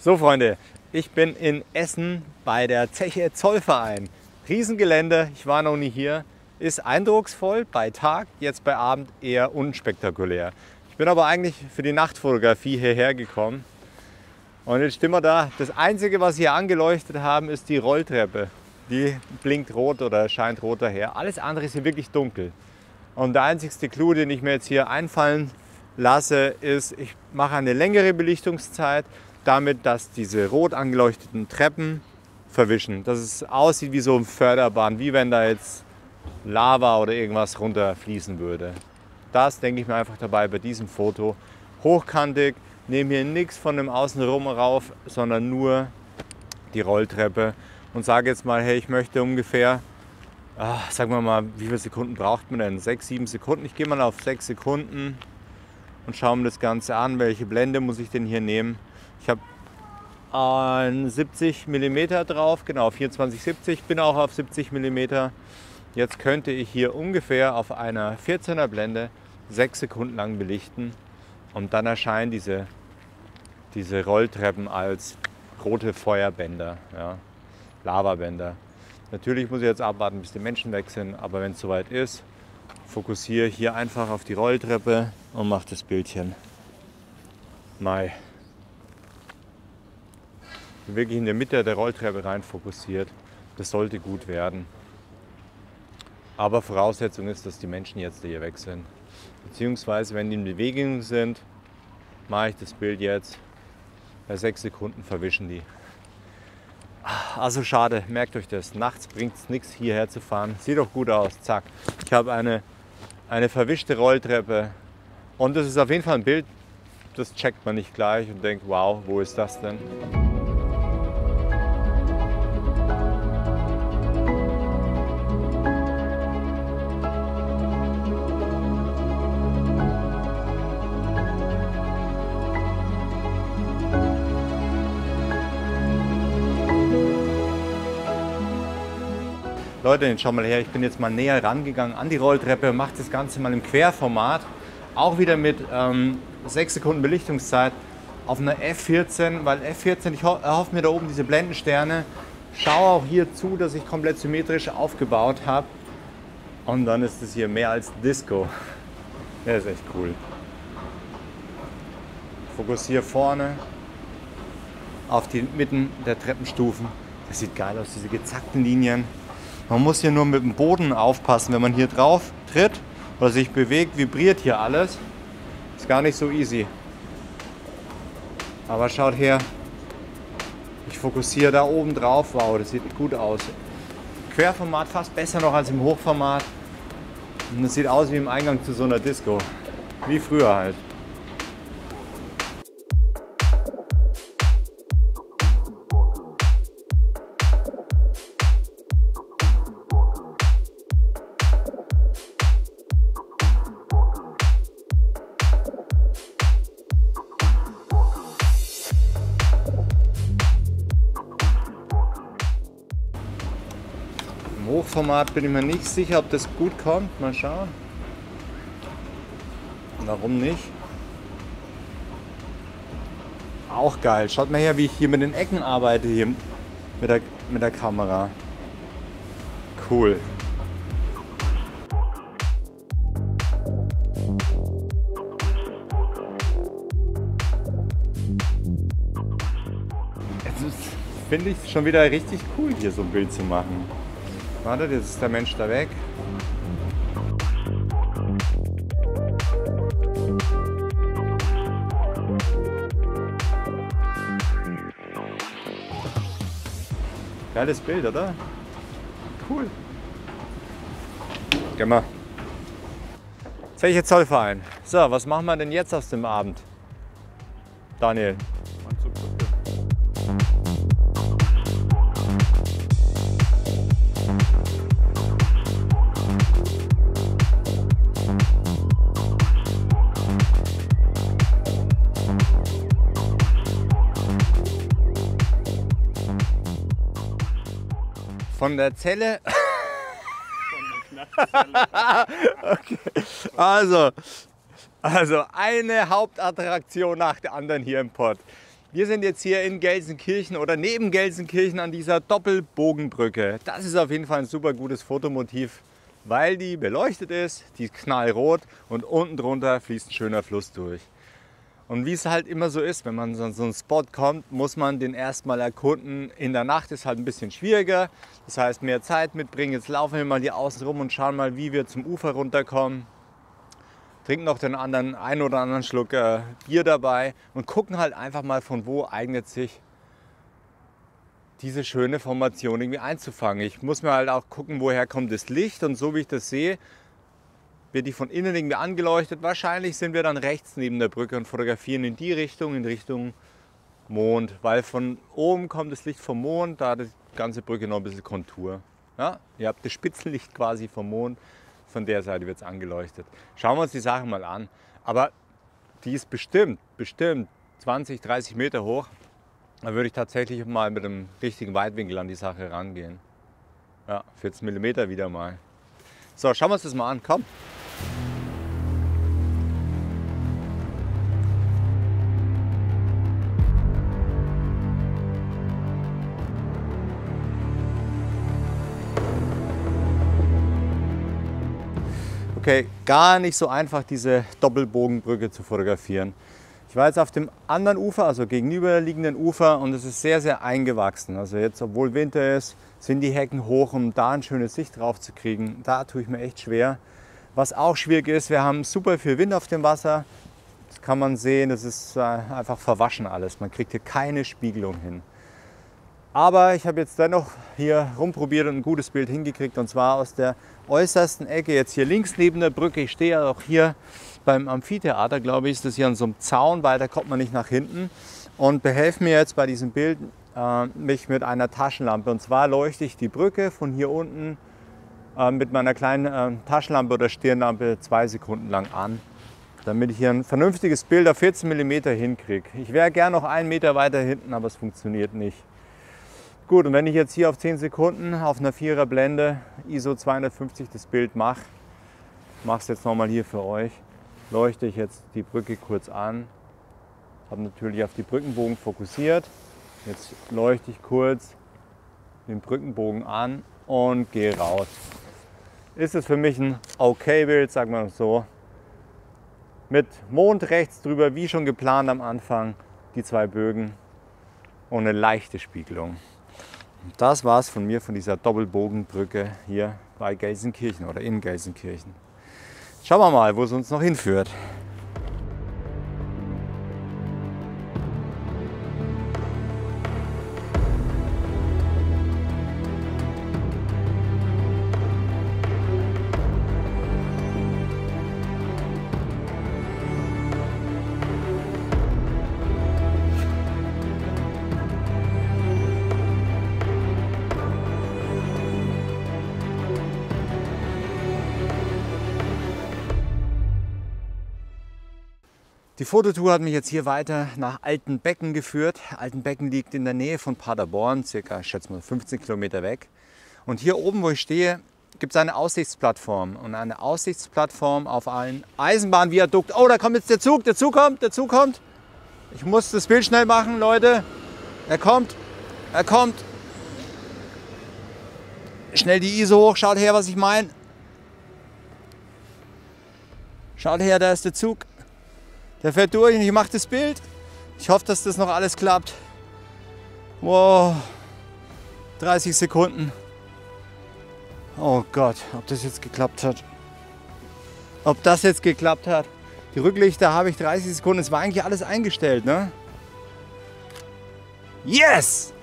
So Freunde, ich bin in Essen bei der Zeche Zollverein. Riesengelände, ich war noch nie hier, ist eindrucksvoll bei Tag, jetzt bei Abend eher unspektakulär. Ich bin aber eigentlich für die Nachtfotografie hierher gekommen und jetzt stehen wir da. Das Einzige, was hier angeleuchtet haben, ist die Rolltreppe. Die blinkt rot oder scheint rot daher. Alles andere ist hier wirklich dunkel. Und der einzigste Clou, den ich mir jetzt hier einfallen lasse, ist, ich mache eine längere Belichtungszeit, damit, dass diese rot angeleuchteten Treppen verwischen. Dass es aussieht wie so ein Förderbahn, wie wenn da jetzt Lava oder irgendwas runterfließen würde. Das denke ich mir einfach dabei bei diesem Foto. Hochkantig, nehme hier nichts von dem Außenrum rauf, sondern nur die Rolltreppe. Und sage jetzt mal, hey, ich möchte ungefähr, sagen wir mal, wie viele Sekunden braucht man denn? 6, 7 Sekunden? Ich gehe mal auf 6 Sekunden und schaue mir das Ganze an. Welche Blende muss ich denn hier nehmen? Ich habe 70 mm drauf, genau, 24-70, bin auch auf 70 mm. Jetzt könnte ich hier ungefähr auf einer 14er Blende 6 Sekunden lang belichten und dann erscheinen diese Rolltreppen als rote Feuerbänder, ja, Lavabänder. Natürlich muss ich jetzt abwarten, bis die Menschen weg sind, aber wenn es soweit ist, fokussiere hier einfach auf die Rolltreppe und mache das Bildchen. Mai. Wirklich in der Mitte der Rolltreppe rein fokussiert. Das sollte gut werden. Aber Voraussetzung ist, dass die Menschen jetzt hier weg sind. Beziehungsweise, wenn die in Bewegung sind, mache ich das Bild jetzt. Bei 6 Sekunden verwischen die. Also schade, merkt euch das. Nachts bringt es nichts, hierher zu fahren. Sieht doch gut aus, zack. Ich habe eine verwischte Rolltreppe. Und das ist auf jeden Fall ein Bild, das checkt man nicht gleich und denkt, wow, wo ist das denn? Leute, jetzt schau mal her, ich bin jetzt mal näher rangegangen an die Rolltreppe, mache das Ganze mal im Querformat, auch wieder mit 6 Sekunden Belichtungszeit auf einer F14, weil F14, ich erhoffe mir da oben diese Blendensterne, schaue auch hier zu, dass ich komplett symmetrisch aufgebaut habe und dann ist es hier mehr als Disco. Das ist echt cool. Fokussiere vorne auf die Mitten der Treppenstufen, das sieht geil aus, diese gezackten Linien. Man muss hier nur mit dem Boden aufpassen, wenn man hier drauf tritt oder sich bewegt, vibriert hier alles. Ist gar nicht so easy. Aber schaut her, ich fokussiere da oben drauf, wow, das sieht gut aus. Querformat fast besser noch als im Hochformat. Und das sieht aus wie im Eingang zu so einer Disco, wie früher halt. Hochformat bin ich mir nicht sicher, ob das gut kommt. Mal schauen. Warum nicht? Auch geil. Schaut mal her, wie ich hier mit den Ecken arbeite, hier mit der Kamera. Cool. Jetzt finde ich es schon wieder richtig cool, hier so ein Bild zu machen. Wartet, jetzt ist der Mensch da weg. Geiles Bild, oder? Cool. Geh mal. Zeche Zollverein. So, was machen wir denn jetzt aus dem Abend? Daniel. Von der Zelle. Von der okay. Also eine Hauptattraktion nach der anderen hier im Pott. Wir sind jetzt hier in Gelsenkirchen oder neben Gelsenkirchen an dieser Doppelbogenbrücke. Das ist auf jeden Fall ein super gutes Fotomotiv, weil die beleuchtet ist, die ist knallrot und unten drunter fließt ein schöner Fluss durch. Und wie es halt immer so ist, wenn man an so einen Spot kommt, muss man den erstmal erkunden. In der Nacht ist halt ein bisschen schwieriger, das heißt mehr Zeit mitbringen. Jetzt laufen wir mal hier außen rum und schauen mal, wie wir zum Ufer runterkommen. Trinken noch den einen oder anderen Schluck Bier dabei und gucken halt einfach mal, von wo eignet sich diese schöne Formation irgendwie einzufangen. Ich muss mir halt auch gucken, woher kommt das Licht, und so wie ich das sehe, wird die von innen irgendwie angeleuchtet. Wahrscheinlich sind wir dann rechts neben der Brücke und fotografieren in die Richtung, in Richtung Mond, weil von oben kommt das Licht vom Mond, da hat die ganze Brücke noch ein bisschen Kontur. Ja, ihr habt das Spitzenlicht quasi vom Mond, von der Seite wird es angeleuchtet. Schauen wir uns die Sache mal an. Aber die ist bestimmt 20, 30 Meter hoch. Da würde ich tatsächlich mal mit dem richtigen Weitwinkel an die Sache rangehen. Ja, 14 mm wieder mal. So, schauen wir uns das mal an, komm! Okay, gar nicht so einfach, diese Doppelbogenbrücke zu fotografieren. Ich war jetzt auf dem anderen Ufer, also gegenüberliegenden Ufer, und es ist sehr, sehr eingewachsen. Also jetzt, obwohl Winter ist, sind die Hecken hoch, um da ein schönes Sicht drauf zu kriegen. Da tue ich mir echt schwer. Was auch schwierig ist, wir haben super viel Wind auf dem Wasser. Das kann man sehen, das ist einfach verwaschen alles. Man kriegt hier keine Spiegelung hin. Aber ich habe jetzt dennoch hier rumprobiert und ein gutes Bild hingekriegt, und zwar aus der äußersten Ecke, jetzt hier links neben der Brücke. Ich stehe ja auch hier beim Amphitheater, glaube ich, ist das hier an so einem Zaun, weiter kommt man nicht nach hinten, und behelfe mir jetzt bei diesem Bild mich mit einer Taschenlampe, und zwar leuchte ich die Brücke von hier unten mit meiner kleinen Taschenlampe oder Stirnlampe 2 Sekunden lang an, damit ich hier ein vernünftiges Bild auf 14 mm hinkriege. Ich wäre gern noch 1 Meter weiter hinten, aber es funktioniert nicht. Gut, und wenn ich jetzt hier auf 10 Sekunden auf einer 4er Blende ISO 250 das Bild mache, mache es jetzt nochmal hier für euch, leuchte ich jetzt die Brücke kurz an, habe natürlich auf die Brückenbogen fokussiert, jetzt leuchte ich kurz den Brückenbogen an und gehe raus. Ist es für mich ein okay Bild, sagen wir so, mit Mond rechts drüber, wie schon geplant am Anfang, die 2 Bögen und eine leichte Spiegelung. Das war es von mir, von dieser Doppelbogenbrücke hier bei Gelsenkirchen oder in Gelsenkirchen. Schauen wir mal, wo es uns noch hinführt. Die Fototour hat mich jetzt hier weiter nach Altenbecken geführt. Altenbecken liegt in der Nähe von Paderborn, circa, ich schätze mal, 15 Kilometer weg. Und hier oben, wo ich stehe, gibt es eine Aussichtsplattform. Und eine Aussichtsplattform auf einen Eisenbahnviadukt. Oh, da kommt jetzt der Zug, der Zug kommt. Ich muss das Bild schnell machen, Leute. Er kommt. Schnell die ISO hoch, schaut her, was ich meine. Schaut her, da ist der Zug. Der fährt durch und ich mache das Bild. Ich hoffe, dass das noch alles klappt. Wow, 30 Sekunden. Oh Gott, ob das jetzt geklappt hat. Die Rücklichter habe ich 30 Sekunden. Es war eigentlich alles eingestellt, ne? Yes!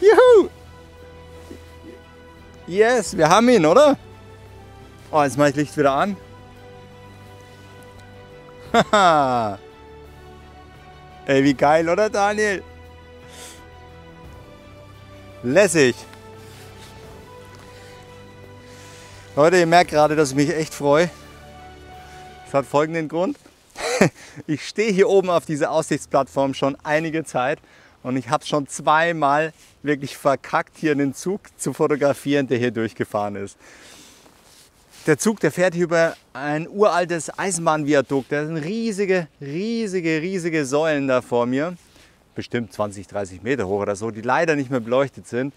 Juhu! Yes, wir haben ihn, oder? Oh, jetzt mache ich das Licht wieder an. Haha! Ey, wie geil, oder Daniel? Lässig! Leute, ihr merkt gerade, dass ich mich echt freue. Das hat folgenden Grund. Ich stehe hier oben auf dieser Aussichtsplattform schon einige Zeit und ich habe es schon zweimal wirklich verkackt, hier einen Zug zu fotografieren, der hier durchgefahren ist. Der Zug, der fährt hier über ein uraltes Eisenbahnviadukt. Da sind riesige Säulen da vor mir. Bestimmt 20, 30 Meter hoch oder so, die leider nicht mehr beleuchtet sind.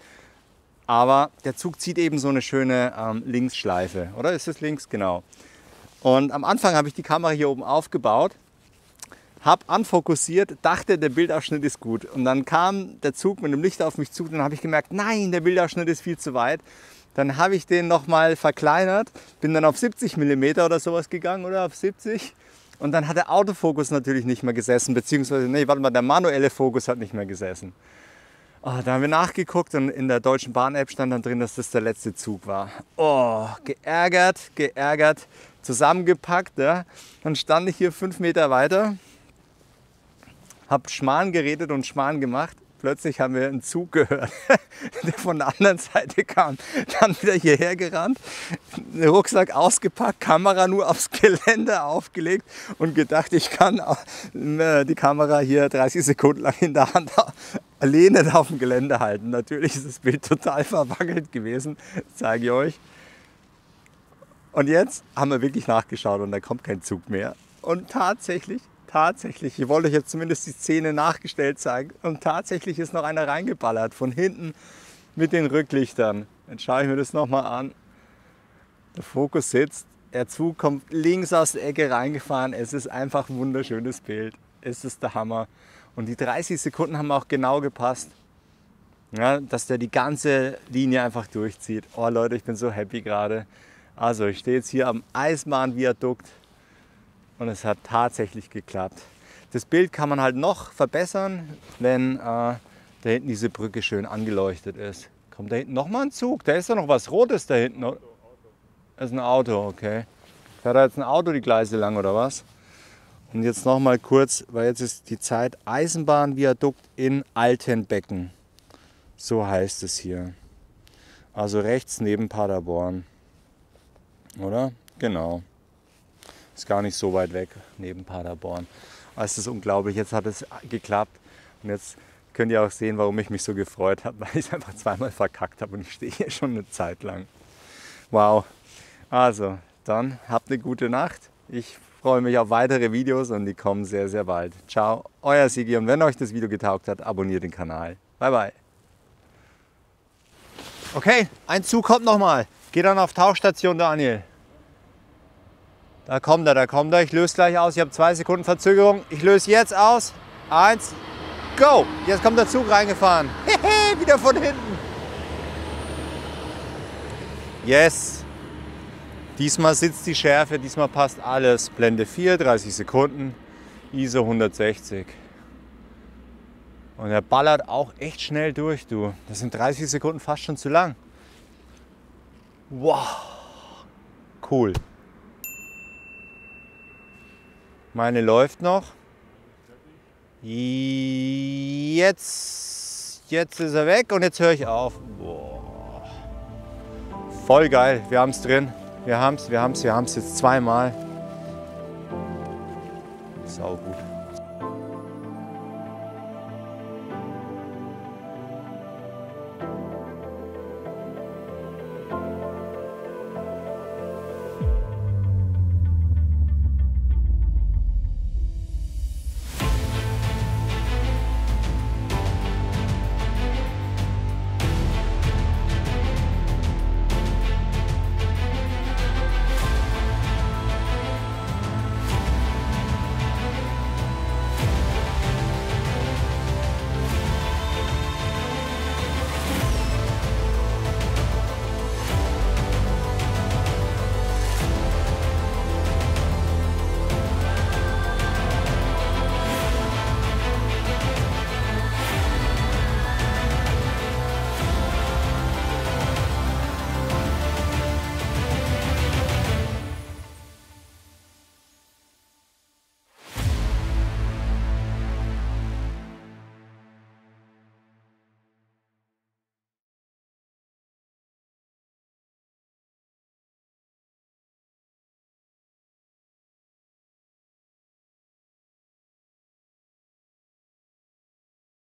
Aber der Zug zieht eben so eine schöne Linksschleife. Oder ist es links? Genau. Und am Anfang habe ich die Kamera hier oben aufgebaut, habe anfokussiert, dachte, der Bildausschnitt ist gut. Und dann kam der Zug mit dem Licht auf mich zu. Dann habe ich gemerkt, nein, der Bildausschnitt ist viel zu weit. Dann habe ich den nochmal verkleinert, bin dann auf 70 mm oder sowas gegangen oder auf 70. Und dann hat der Autofokus natürlich nicht mehr gesessen, beziehungsweise, nee, warte mal, der manuelle Fokus hat nicht mehr gesessen. Oh, da haben wir nachgeguckt und in der Deutschen Bahn-App stand dann drin, dass das der letzte Zug war. Oh, geärgert, zusammengepackt. Ja. Dann stand ich hier 5 Meter weiter, hab Schmarrn geredet und Schmarrn gemacht. Plötzlich haben wir einen Zug gehört, der von der anderen Seite kam. Dann wieder hierher gerannt, den Rucksack ausgepackt, Kamera nur aufs Geländer aufgelegt und gedacht, ich kann die Kamera hier 30 Sekunden lang in der Hand lehnend auf dem Geländer halten. Natürlich ist das Bild total verwackelt gewesen, zeige ich euch. Und jetzt haben wir wirklich nachgeschaut und da kommt kein Zug mehr. Und tatsächlich, ich wollte euch jetzt zumindest die Szene nachgestellt zeigen und tatsächlich ist noch einer reingeballert von hinten mit den Rücklichtern. Dann schaue ich mir das nochmal an. Der Fokus sitzt, der Zug kommt links aus der Ecke reingefahren. Es ist einfach ein wunderschönes Bild. Es ist der Hammer. Und die 30 Sekunden haben auch genau gepasst, ja, dass der die ganze Linie einfach durchzieht. Oh Leute, ich bin so happy gerade. Also ich stehe jetzt hier am Eismahn-Viadukt. Und es hat tatsächlich geklappt. Das Bild kann man halt noch verbessern, wenn da hinten diese Brücke schön angeleuchtet ist. Kommt da hinten nochmal ein Zug? Da ist doch noch was Rotes da hinten. Das ist ein Auto, okay. Fährt da jetzt ein Auto die Gleise lang oder was? Und jetzt nochmal kurz, weil jetzt ist die Zeit, Eisenbahnviadukt in Altenbecken. So heißt es hier. Also rechts neben Paderborn. Oder? Genau. Ist gar nicht so weit weg neben Paderborn. Es ist unglaublich, jetzt hat es geklappt und jetzt könnt ihr auch sehen, warum ich mich so gefreut habe, weil ich es einfach zweimal verkackt habe und ich stehe hier schon eine Zeit lang. Wow, also dann habt eine gute Nacht. Ich freue mich auf weitere Videos und die kommen sehr, sehr bald. Ciao, euer Sigi und wenn euch das Video getaugt hat, abonniert den Kanal. Bye, bye. Okay, ein Zug kommt nochmal. Geh dann auf Tauchstation, Daniel. Da kommt er, da kommt er. Ich löse gleich aus. Ich habe 2 Sekunden Verzögerung. Ich löse jetzt aus. 1, go! Jetzt kommt der Zug reingefahren. Hehe, wieder von hinten. Yes! Diesmal sitzt die Schärfe, diesmal passt alles. Blende 4, 30 Sekunden, ISO 160. Und er ballert auch echt schnell durch, du. Das sind 30 Sekunden fast schon zu lang. Wow! Cool. Meine läuft noch. Jetzt ist er weg und jetzt höre ich auf. Boah. Voll geil, wir haben es drin. Wir haben es jetzt zweimal. Sau gut.